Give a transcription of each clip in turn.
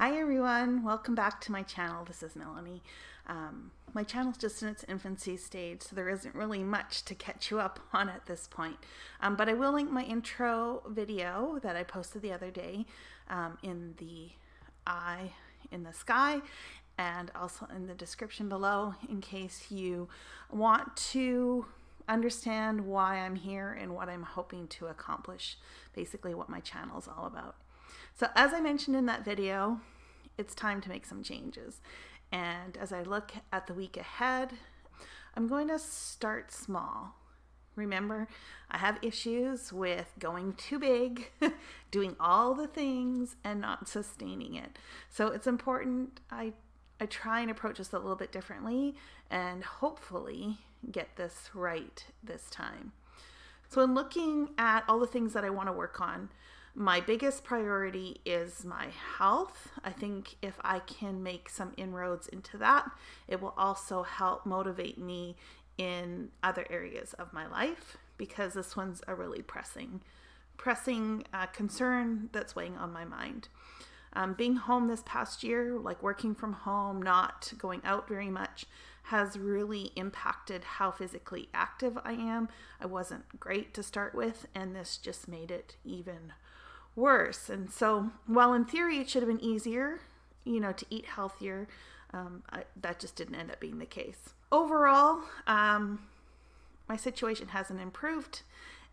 Hi everyone, welcome back to my channel. This is Melanie. My channel's just in its infancy stage, so there isn't really much to catch you up on at this point. But I will link my intro video that I posted the other day in the eye in the sky and also in the description below in case you want to understand why I'm here and what I'm hoping to accomplish, basically what my channel's all about. So as I mentioned in that video, it's time to make some changes. And as I look at the week ahead, I'm going to start small. Remember, I have issues with going too big, doing all the things and not sustaining it. So it's important I try and approach this a little bit differently and hopefully get this right this time. So in looking at all the things that I want to work on, my biggest priority is my health. I think if I can make some inroads into that, it will also help motivate me in other areas of my life, because this one's a really pressing concern that's weighing on my mind. Being home this past year, like working from home, not going out very much, has really impacted how physically active I am. I wasn't great to start with, and this just made it even worse. And so while in theory it should have been easier, you know, to eat healthier, that just didn't end up being the case. Overall, my situation hasn't improved,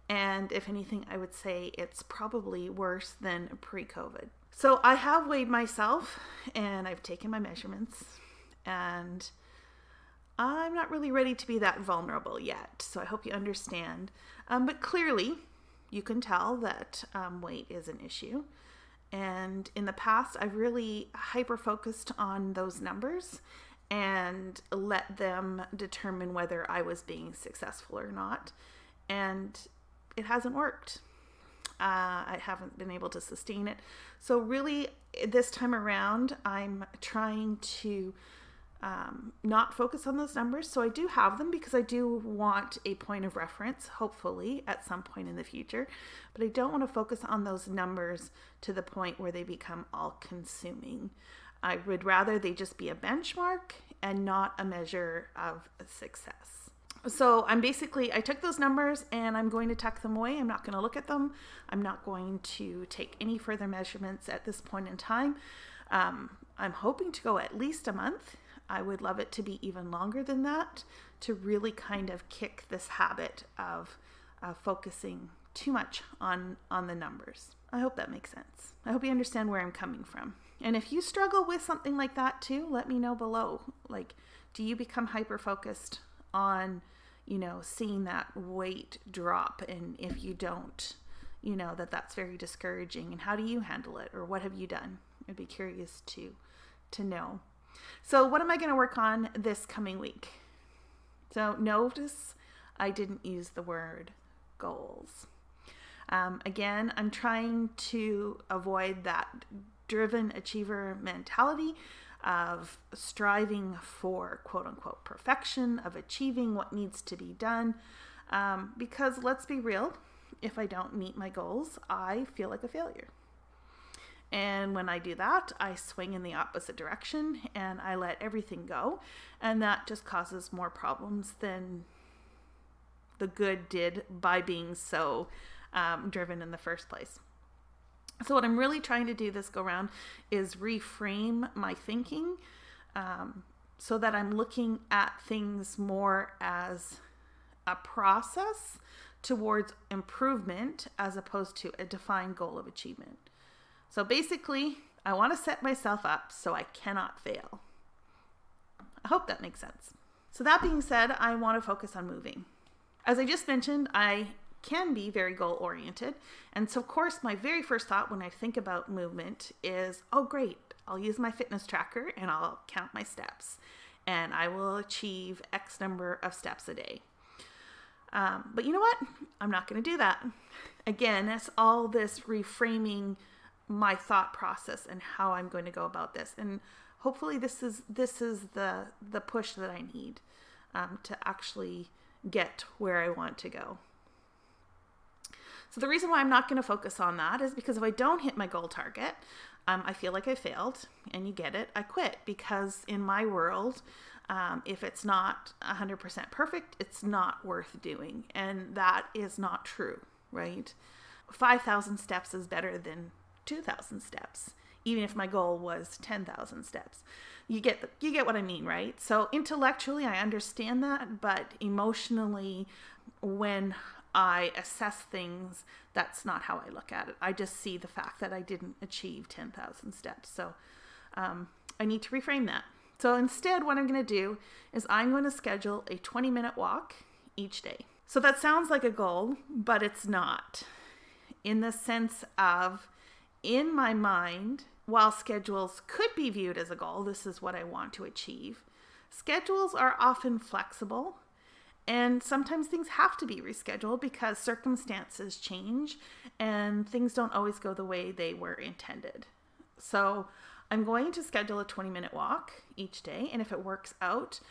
and if anything, I would say it's probably worse than pre-COVID. So I have weighed myself and I've taken my measurements, and I'm not really ready to be that vulnerable yet, so I hope you understand. But clearly you can tell that weight is an issue. And in the past, I've really hyper-focused on those numbers and let them determine whether I was being successful or not. And it hasn't worked. I haven't been able to sustain it. So really, this time around, I'm trying to not focus on those numbers. So I do have them because I do want a point of reference, hopefully at some point in the future, but I don't want to focus on those numbers to the point where they become all-consuming. I would rather they just be a benchmark and not a measure of success. So I'm basically, I took those numbers and I'm going to tuck them away. I'm not going to look at them. I'm not going to take any further measurements at this point in time. I'm hoping to go at least a month. I would love it to be even longer than that, to really kind of kick this habit of focusing too much on the numbers. I hope that makes sense. I hope you understand where I'm coming from. And if you struggle with something like that too, let me know below. Like, do you become hyper-focused on, you know, seeing that weight drop? And if you don't, you know, that's very discouraging. And how do you handle it? Or what have you done? I'd be curious to know. So what am I going to work on this coming week? So notice I didn't use the word goals. Again, I'm trying to avoid that driven achiever mentality of striving for quote-unquote perfection, of achieving what needs to be done. Because let's be real, if I don't meet my goals, I feel like a failure. And when I do that, I swing in the opposite direction and I let everything go. And that just causes more problems than the good did by being so driven in the first place. So what I'm really trying to do this go round is reframe my thinking so that I'm looking at things more as a process towards improvement as opposed to a defined goal of achievement. So basically, I want to set myself up so I cannot fail. I hope that makes sense. So that being said, I want to focus on moving. As I just mentioned, I can be very goal-oriented. And so, of course, my very first thought when I think about movement is, oh, great, I'll use my fitness tracker and I'll count my steps and I will achieve X number of steps a day. But you know what? I'm not going to do that. Again, it's all this reframing my thought process and how I'm going to go about this. And hopefully this is the push that I need to actually get where I want to go. So the reason why I'm not going to focus on that is because if I don't hit my goal target, I feel like I failed, and you get it, I quit, because in my world, if it's not 100% perfect, it's not worth doing. And that is not true, right? 5,000 steps is better than 2,000 steps, even if my goal was 10,000 steps. You get what I mean, right? So intellectually, I understand that, but emotionally, when I assess things, that's not how I look at it. I just see the fact that I didn't achieve 10,000 steps. So I need to reframe that. So instead, what I'm going to do is I'm going to schedule a 20-minute walk each day. So that sounds like a goal, but it's not, in the sense of, in my mind, while schedules could be viewed as a goal, this is what I want to achieve, schedules are often flexible, and sometimes things have to be rescheduled because circumstances change and things don't always go the way they were intended. So I'm going to schedule a 20-minute walk each day, and if it works out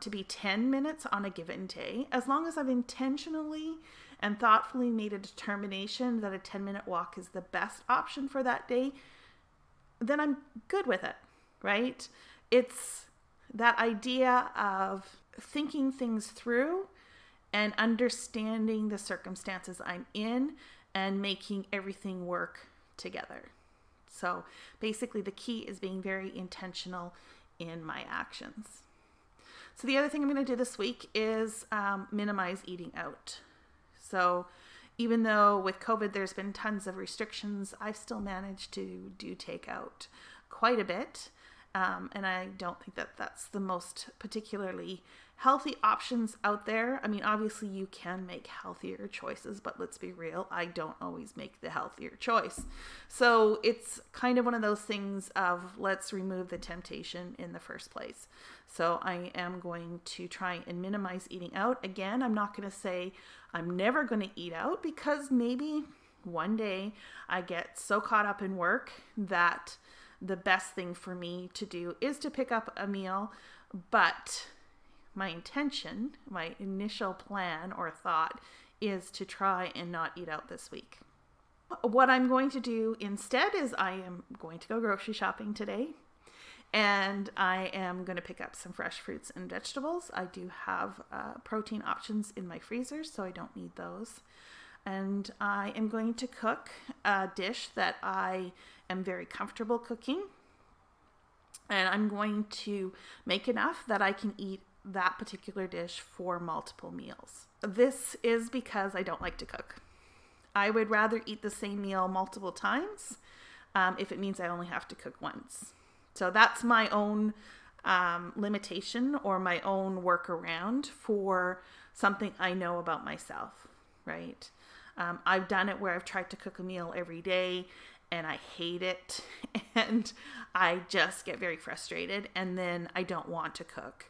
to be 10 minutes on a given day, as long as I've intentionally and thoughtfully made a determination that a 10-minute walk is the best option for that day, then I'm good with it, right? It's that idea of thinking things through and understanding the circumstances I'm in and making everything work together. So basically the key is being very intentional in my actions. So the other thing I'm going to do this week is minimize eating out. So even though with COVID there's been tons of restrictions, I've still managed to do takeout quite a bit. And I don't think that that's the most particularly healthy options out there. I mean, obviously you can make healthier choices, but let's be real, I don't always make the healthier choice. So it's kind of one of those things of, let's remove the temptation in the first place. So I am going to try and minimize eating out. Again, I'm not going to say I'm never going to eat out, because maybe one day I get so caught up in work that the best thing for me to do is to pick up a meal, but my intention, my initial plan or thought, is to try and not eat out this week. What I'm going to do instead is I am going to go grocery shopping today, and I am going to pick up some fresh fruits and vegetables. I do have protein options in my freezer, so I don't need those. And I am going to cook a dish that I am very comfortable cooking, and I'm going to make enough that I can eat that particular dish for multiple meals. This is because I don't like to cook. I would rather eat the same meal multiple times if it means I only have to cook once. So that's my own limitation or my own workaround for something I know about myself, right? I've done it where I've tried to cook a meal every day and I hate it, and I just get very frustrated, and then I don't want to cook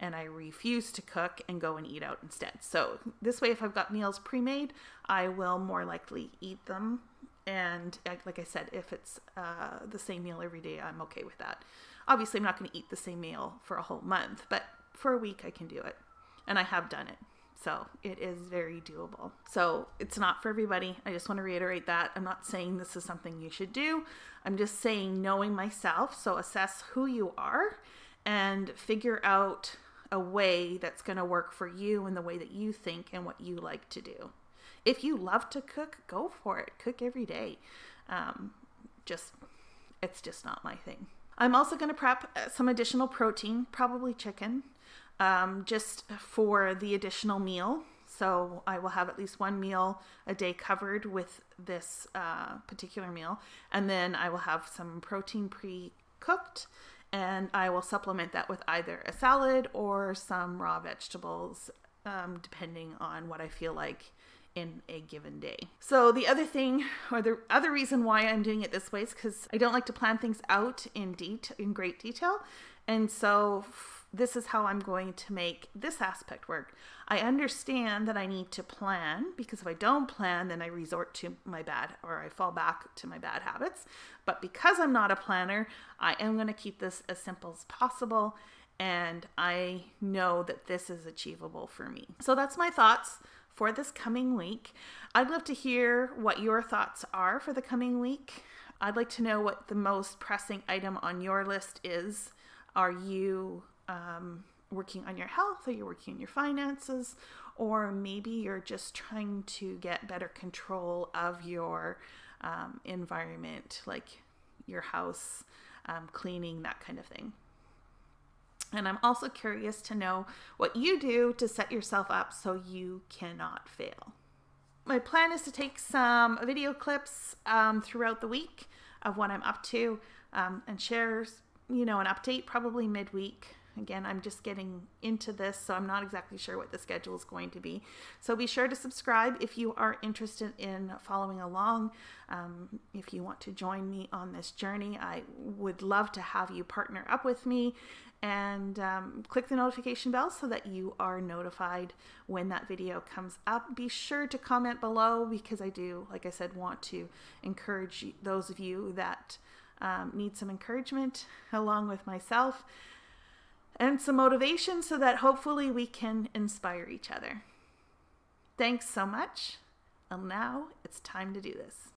and I refuse to cook and go and eat out instead. So this way, if I've got meals pre-made, I will more likely eat them. And like I said, if it's the same meal every day, I'm okay with that. Obviously, I'm not going to eat the same meal for a whole month, but for a week I can do it, and I have done it. So it is very doable. So it's not for everybody. I just want to reiterate that. I'm not saying this is something you should do. I'm just saying, knowing myself, so assess who you are and figure out a way that's going to work for you and the way that you think and what you like to do. If you love to cook, go for it. Cook every day. It's just not my thing. I'm also going to prep some additional protein, probably chicken, just for the additional meal. So I will have at least one meal a day covered with this particular meal, and then I will have some protein pre-cooked, and I will supplement that with either a salad or some raw vegetables, depending on what I feel like in a given day. So the other thing, or the other reason why I'm doing it this way, is because I don't like to plan things out in great detail. And so this is how I'm going to make this aspect work. I understand that I need to plan, because if I don't plan, then I resort to my bad, or I fall back to my bad habits. But because I'm not a planner, I am going to keep this as simple as possible, and I know that this is achievable for me. So that's my thoughts for this coming week. I'd love to hear what your thoughts are for the coming week. I'd like to know what the most pressing item on your list is. Are you working on your health? Are you working on your finances? Or maybe you're just trying to get better control of your environment, like your house, cleaning, that kind of thing. And I'm also curious to know what you do to set yourself up so you cannot fail. My plan is to take some video clips throughout the week of what I'm up to and share, you know, an update probably midweek. Again, I'm just getting into this, so I'm not exactly sure what the schedule is going to be. So be sure to subscribe if you are interested in following along. If you want to join me on this journey, I would love to have you partner up with me, and click the notification bell so that you are notified when that video comes up. Be sure to comment below, because I do, like I said, want to encourage those of you that need some encouragement along with myself, and some motivation, so that hopefully we can inspire each other. Thanks so much. And now it's time to do this.